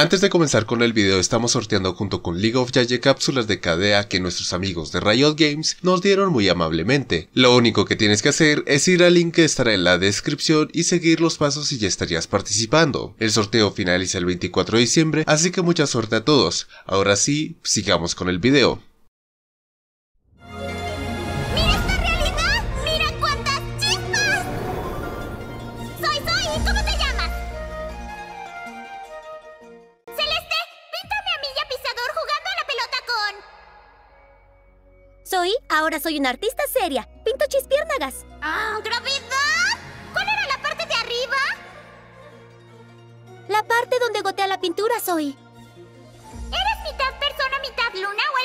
Antes de comenzar con el video, estamos sorteando junto con League of Legends cápsulas de KDA que nuestros amigos de Riot Games nos dieron muy amablemente. Lo único que tienes que hacer es ir al link que estará en la descripción y seguir los pasos y ya estarías participando. El sorteo finaliza el 24 de diciembre, así que mucha suerte a todos. Ahora sí, sigamos con el video. Zoe, ahora soy una artista seria. Pinto chispiérnagas. ¡Ah, gravedad! ¿Cuál era la parte de arriba? La parte donde gotea la pintura, Zoe. ¿Eres mitad persona, mitad luna o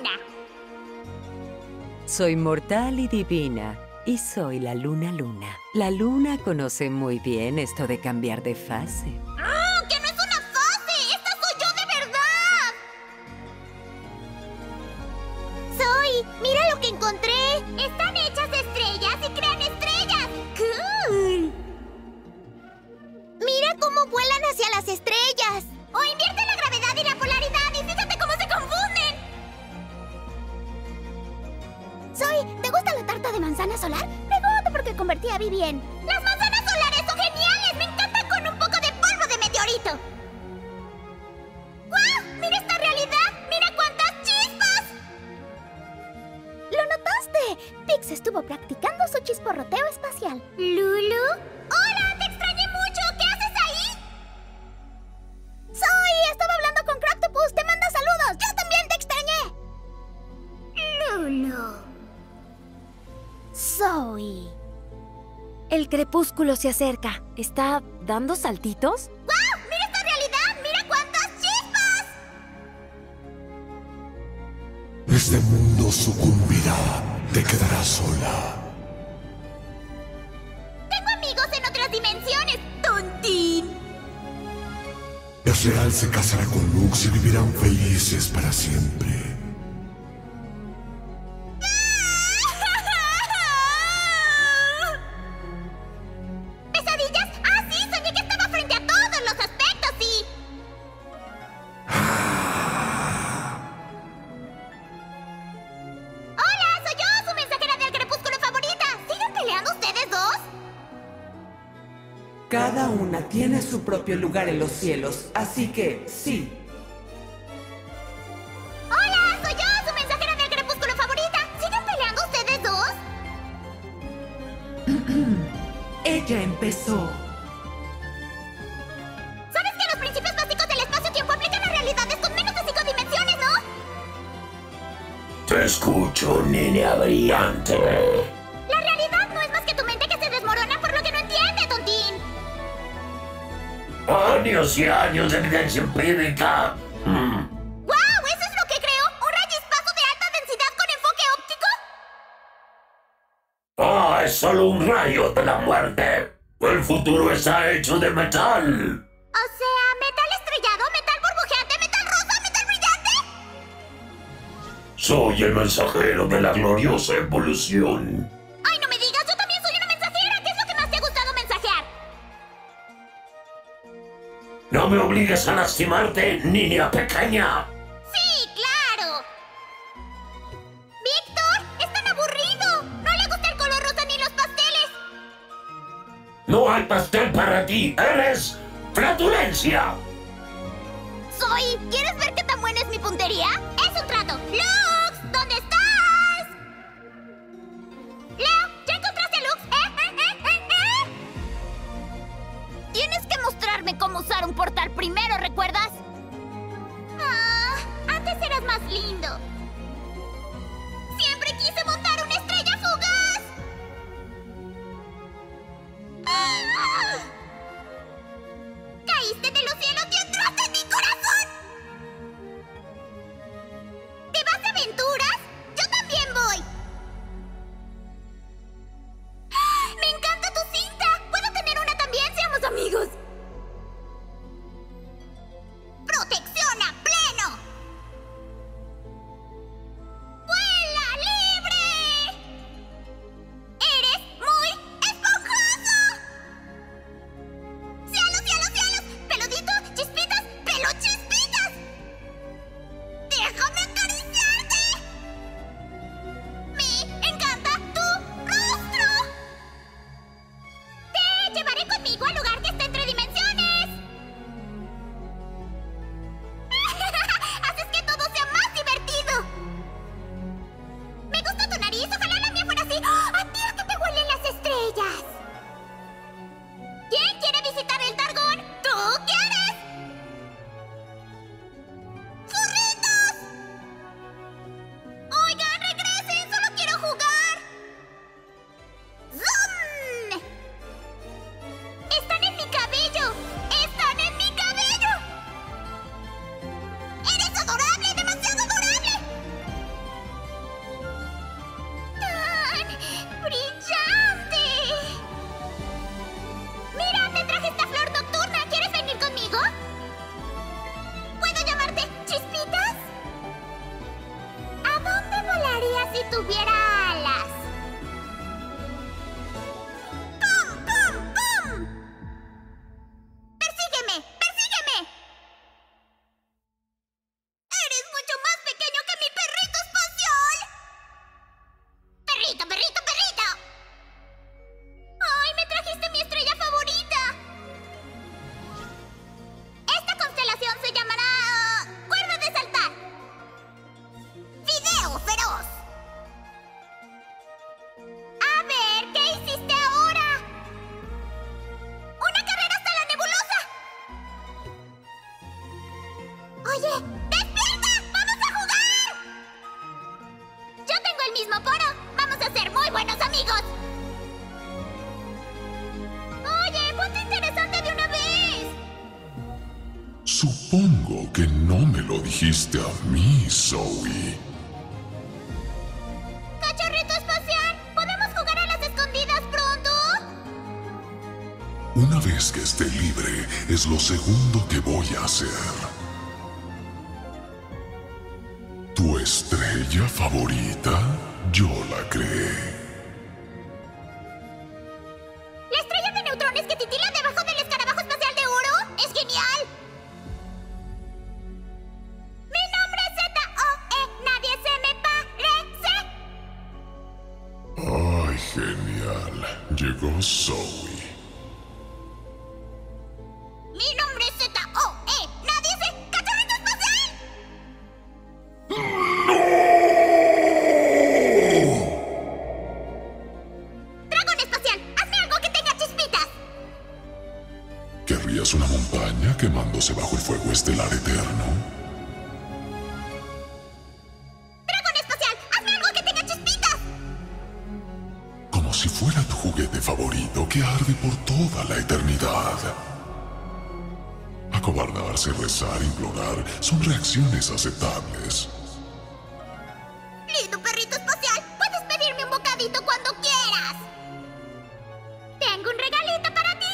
eres la luna, luna? Soy mortal y divina. Y soy la luna, luna. La luna conoce muy bien esto de cambiar de fase. ¡Ah, que no es una fase! ¡Esta soy yo de verdad! ¡Mira lo que encontré! ¡Están hechas de estrellas y crean estrellas! ¡Cool! ¡Mira cómo vuelan hacia las estrellas! ¡O invierte la gravedad y la polaridad y fíjate cómo se confunden! Zoe, ¿te gusta la tarta de manzana solar? Pregunto porque convertí a Vivien. ¡Las manzanas solares son geniales! ¡Me encantan con un poco de polvo de meteorito! ¡Guau! ¡Mira esta realidad! ¡Mira cuántas chispas! ¡Lo notaste! Pix estuvo practicando su chisporroteo espacial. ¿Lulu? ¡Hola! ¡Te extrañé mucho! ¿Qué haces ahí? ¡Zoe! Estaba hablando con Crepúsculo. ¡Te manda saludos! ¡Yo también te extrañé! ¡Lulu! ¡Zoe! El crepúsculo se acerca. ¿Está dando saltitos? ¡Guau! ¡Mira esta realidad! ¡Mira cuántas chispas! Este mundo sucumbirá. Te quedarás sola. Tengo amigos en otras dimensiones, tontín. Ezreal se casará con Lux y vivirán felices para siempre. ¿Pesadillas? Ah, sí, soñé que estaba frente a todos los aspectos, sí. Cada una tiene su propio lugar en los cielos, así que sí. ¡Hola! ¡Soy yo, su mensajera del crepúsculo favorita! ¿Siguen peleando ustedes dos? Ella empezó. ¿Sabes que los principios básicos del espacio-tiempo aplican a realidades con menos de 5 dimensiones, no? Te escucho, niña brillante. Años y años de evidencia empírica. ¡Wow! ¿Eso es lo que creo? ¿Un rayispado de alta densidad con enfoque óptico? ¡Oh! Es solo un rayo de la muerte. El futuro está hecho de metal. O sea, metal estrellado, metal burbujeante, metal rosa, metal brillante. Soy el mensajero de la gloriosa evolución. ¡No me obligues a lastimarte, niña pequeña! ¡Sí, claro! ¡Víctor! ¡Es tan aburrido! ¡No le gusta el color rosa ni los pasteles! ¡No hay pastel para ti! ¡Eres flatulencia! Zoe, ¿quieres ver qué tan buena es mi puntería? ¡Es un trato! ¡Lux! ¿Dónde estás? ¡Leo! ¿Ya encontraste a Lux? Tienes que mostrarme cómo usar un portal primero, ¿recuerdas? Ah, antes eras más lindo. Siempre quise montar una estrella fugaz. ¡Ah! Caíste de los cielos y entraste en mi corazón. ¿Te vas de aventuras? Yo también voy. ¡Me encanta tu cinta! ¿Puedo tener una también? ¡Seamos amigos! ¡Chispito! ¡Oye! ¡Despierta! ¡Vamos a jugar! ¡Yo tengo el mismo poro! ¡Vamos a ser muy buenos amigos! ¡Oye! ¡Ponte interesante de una vez! Supongo que no me lo dijiste a mí, Zoe. ¡Cachorrito espacial! ¿Podemos jugar a las escondidas pronto? Una vez que esté libre, es lo segundo que voy a hacer. ¿Tu estrella favorita? Yo la creé. ¿La estrella de neutrones que titila debajo del escarabajo espacial de oro? ¡Es genial! ¡Mi nombre es Z-O-E! ¡Nadie se me parece! ¡Ay, genial! Llegó Zoe. ¿Querrías una montaña quemándose bajo el fuego estelar eterno? ¡Dragón espacial! ¡Hazme algo que tenga chispitas! Como si fuera tu juguete favorito que arde por toda la eternidad. Acobardarse, rezar, implorar son reacciones aceptables. ¡Lindo perrito espacial! ¡Puedes pedirme un bocadito cuando quieras! ¡Tengo un regalito para ti!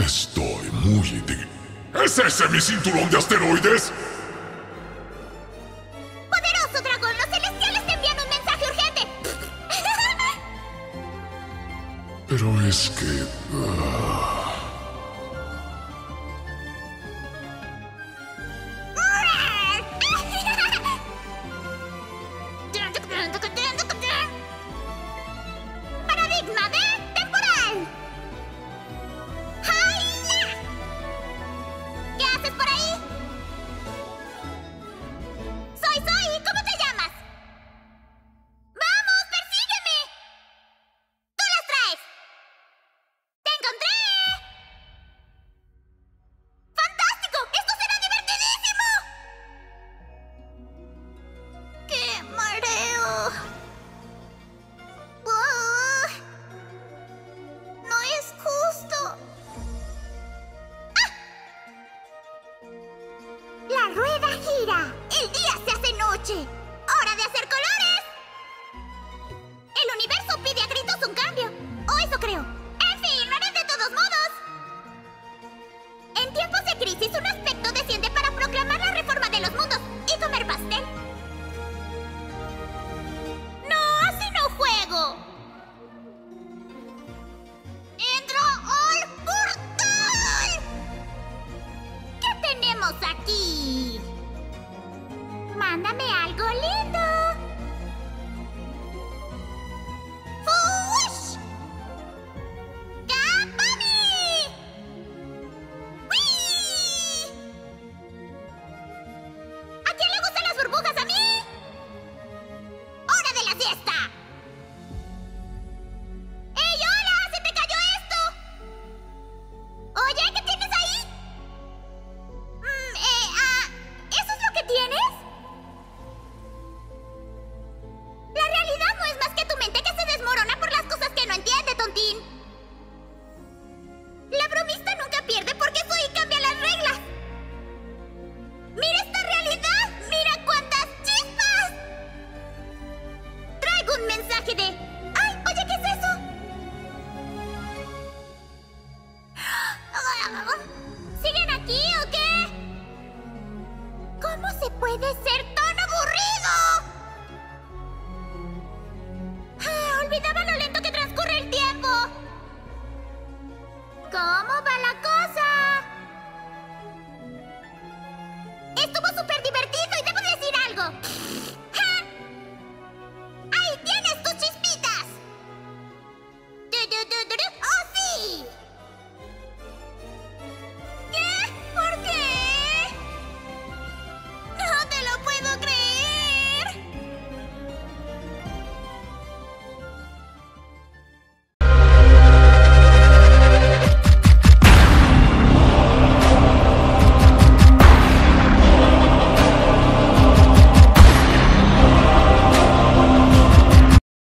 Estoy muy indignado. ¿Es ese mi cinturón de asteroides? ¡Poderoso dragón! ¡Los celestiales te envían un mensaje urgente! Pero es que... ¡Paradigma de... ¡El día se hace noche! ¡Hora de hacer colores! El universo pide a gritos un cambio. O eso creo. En fin, lo haré de todos modos. En tiempos de crisis, un aspecto desciende para proclamar la reforma de los mundos y comer pastel. ¡No, así no juego! ¡Entro al portal! ¿Qué tenemos aquí? ¡Mándame algo lindo! ¡Fush! ¡Gapami! ¡Wii! ¿A quién le gustan las burbujas a mí? ¡Hora de la fiesta! ¡Ey, hola! ¡Se te cayó esto! Oye, ¿qué tienes ahí? ¿Eso es lo que tienes? ¿Siguen aquí o qué? ¿Cómo se puede ser?